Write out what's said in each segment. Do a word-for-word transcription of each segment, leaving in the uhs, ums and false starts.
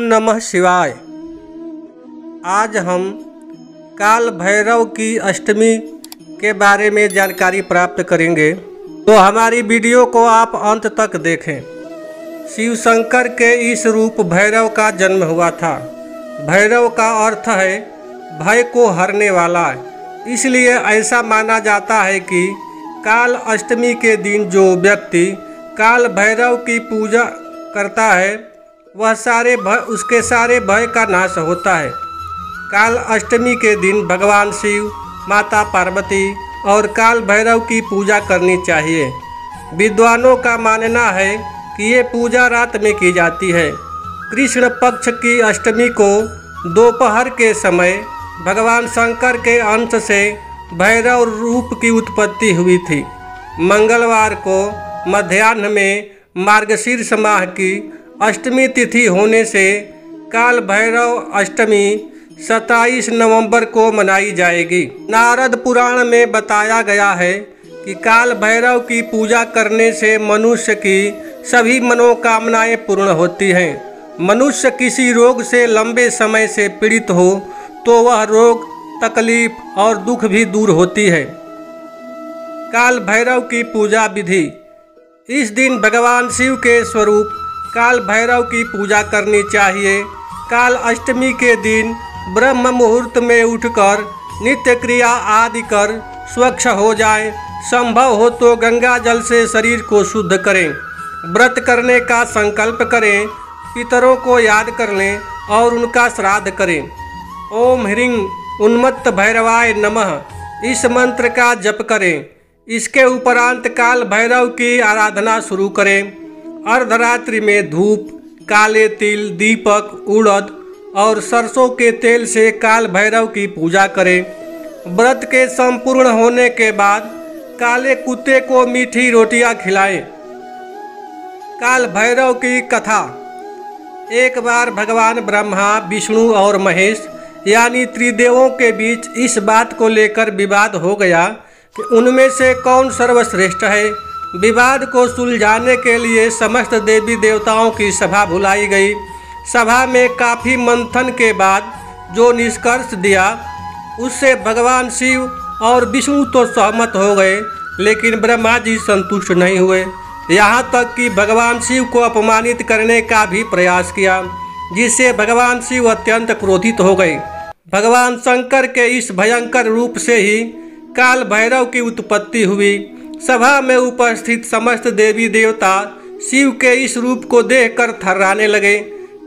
ओम नमः शिवाय। आज हम काल भैरव की अष्टमी के बारे में जानकारी प्राप्त करेंगे, तो हमारी वीडियो को आप अंत तक देखें। शिव शंकर के इस रूप भैरव का जन्म हुआ था। भैरव का अर्थ है भय को हरने वाला, इसलिए ऐसा माना जाता है कि काल अष्टमी के दिन जो व्यक्ति काल भैरव की पूजा करता है वह सारे भय उसके सारे भय का नाश होता है। काल अष्टमी के दिन भगवान शिव, माता पार्वती और काल भैरव की पूजा करनी चाहिए। विद्वानों का मानना है कि ये पूजा रात में की जाती है। कृष्ण पक्ष की अष्टमी को दोपहर के समय भगवान शंकर के अंश से भैरव रूप की उत्पत्ति हुई थी। मंगलवार को मध्याह्न में मार्गशीर्ष माह की अष्टमी तिथि होने से काल भैरव अष्टमी सत्ताईस नवंबर को मनाई जाएगी। नारद पुराण में बताया गया है कि काल भैरव की पूजा करने से मनुष्य की सभी मनोकामनाएं पूर्ण होती हैं। मनुष्य किसी रोग से लंबे समय से पीड़ित हो तो वह रोग, तकलीफ और दुख भी दूर होती है। काल भैरव की पूजा विधि। इस दिन भगवान शिव के स्वरूप काल भैरव की पूजा करनी चाहिए। काल अष्टमी के दिन ब्रह्म मुहूर्त में उठकर नित्य क्रिया आदि कर स्वच्छ हो जाए। संभव हो तो गंगा जल से शरीर को शुद्ध करें। व्रत करने का संकल्प करें, पितरों को याद कर लें और उनका श्राद्ध करें। ओम ह्रीं उन्मत्त भैरवाय नमः, इस मंत्र का जप करें। इसके उपरांत काल भैरव की आराधना शुरू करें। अर्धरात्रि में धूप, काले तिल, दीपक, उड़द और सरसों के तेल से काल भैरव की पूजा करें। व्रत के संपूर्ण होने के बाद काले कुत्ते को मीठी रोटियां खिलाएं। काल भैरव की कथा। एक बार भगवान ब्रह्मा, विष्णु और महेश यानी त्रिदेवों के बीच इस बात को लेकर विवाद हो गया कि उनमें से कौन सर्वश्रेष्ठ है। विवाद को सुलझाने के लिए समस्त देवी देवताओं की सभा बुलाई गई। सभा में काफ़ी मंथन के बाद जो निष्कर्ष दिया उससे भगवान शिव और विष्णु तो सहमत हो गए, लेकिन ब्रह्मा जी संतुष्ट नहीं हुए। यहाँ तक कि भगवान शिव को अपमानित करने का भी प्रयास किया, जिससे भगवान शिव अत्यंत क्रोधित हो गए। भगवान शंकर के इस भयंकर रूप से ही काल भैरव की उत्पत्ति हुई। सभा में उपस्थित समस्त देवी देवता शिव के इस रूप को देखकर थर्राने लगे।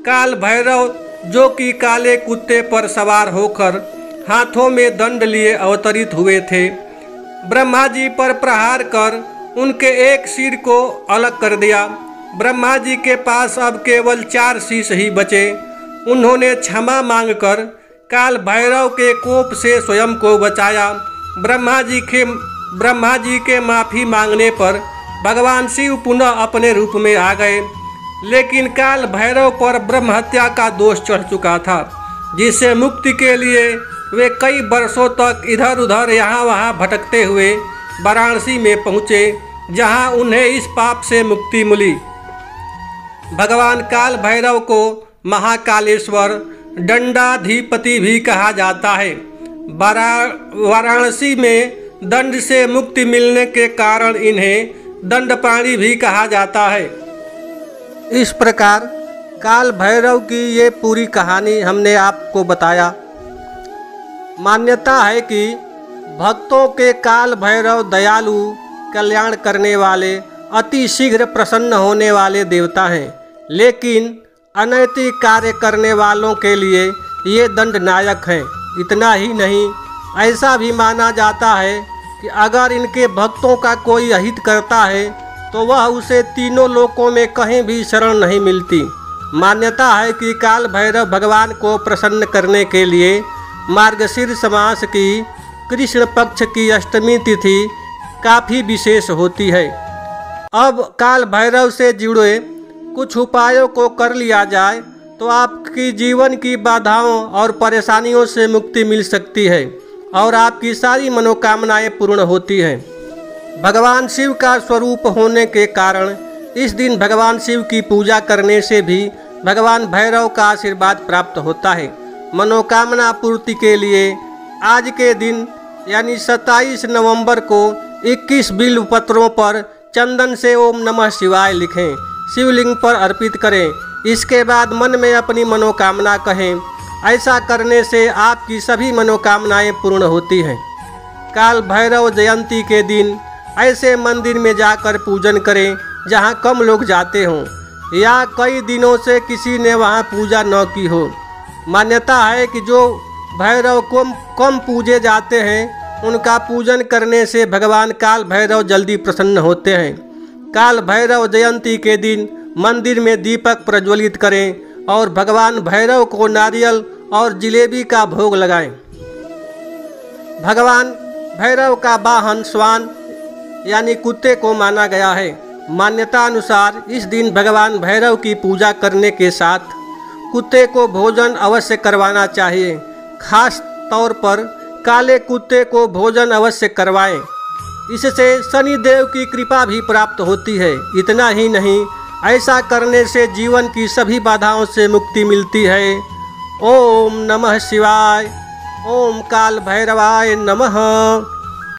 काल भैरव, जो कि काले कुत्ते पर सवार होकर हाथों में दंड लिए अवतरित हुए थे, ब्रह्मा जी पर प्रहार कर उनके एक सिर को अलग कर दिया। ब्रह्मा जी के पास अब केवल चार शीश ही बचे। उन्होंने क्षमा मांगकर काल भैरव के कोप से स्वयं को बचाया। ब्रह्मा जी के ब्रह्मा जी के माफ़ी मांगने पर भगवान शिव पुनः अपने रूप में आ गए, लेकिन काल भैरव पर ब्रह्महत्या का दोष चढ़ चुका था, जिससे मुक्ति के लिए वे कई वर्षों तक इधर उधर यहाँ वहाँ भटकते हुए वाराणसी में पहुँचे, जहाँ उन्हें इस पाप से मुक्ति मिली। भगवान काल भैरव को महाकालेश्वर, दंडाधिपति भी कहा जाता है। वाराणसी में दंड से मुक्ति मिलने के कारण इन्हें दंडपाणी भी कहा जाता है। इस प्रकार काल भैरव की ये पूरी कहानी हमने आपको बताया। मान्यता है कि भक्तों के काल भैरव दयालु, कल्याण करने वाले, अति शीघ्र प्रसन्न होने वाले देवता हैं, लेकिन अनैतिक कार्य करने वालों के लिए ये दंडनायक हैं। इतना ही नहीं, ऐसा भी माना जाता है कि अगर इनके भक्तों का कोई अहित करता है तो वह उसे तीनों लोकों में कहीं भी शरण नहीं मिलती। मान्यता है कि काल भैरव भगवान को प्रसन्न करने के लिए मार्गशीर्ष मास की कृष्ण पक्ष की अष्टमी तिथि काफ़ी विशेष होती है। अब काल भैरव से जुड़े कुछ उपायों को कर लिया जाए तो आपकी जीवन की बाधाओं और परेशानियों से मुक्ति मिल सकती है और आपकी सारी मनोकामनाएं पूर्ण होती हैं। भगवान शिव का स्वरूप होने के कारण इस दिन भगवान शिव की पूजा करने से भी भगवान भैरव का आशीर्वाद प्राप्त होता है। मनोकामना पूर्ति के लिए आज के दिन यानी सत्ताईस नवंबर को इक्कीस बिल्वपत्रों पर चंदन से ओम नमः शिवाय लिखें, शिवलिंग पर अर्पित करें। इसके बाद मन में अपनी मनोकामना कहें। ऐसा करने से आपकी सभी मनोकामनाएं पूर्ण होती हैं। काल भैरव जयंती के दिन ऐसे मंदिर में जाकर पूजन करें जहां कम लोग जाते हों या कई दिनों से किसी ने वहां पूजा न की हो। मान्यता है कि जो भैरव को कम पूजे जाते हैं उनका पूजन करने से भगवान काल भैरव जल्दी प्रसन्न होते हैं। काल भैरव जयंती के दिन मंदिर में दीपक प्रज्वलित करें और भगवान भैरव को नारियल और जिलेबी का भोग लगाएं। भगवान भैरव का वाहन श्वान यानी कुत्ते को माना गया है। मान्यता अनुसार इस दिन भगवान भैरव की पूजा करने के साथ कुत्ते को भोजन अवश्य करवाना चाहिए। खास तौर पर काले कुत्ते को भोजन अवश्य करवाएं। इससे शनिदेव की कृपा भी प्राप्त होती है। इतना ही नहीं, ऐसा करने से जीवन की सभी बाधाओं से मुक्ति मिलती है। ओम नमः शिवाय, ओम काल भैरवाय नमः।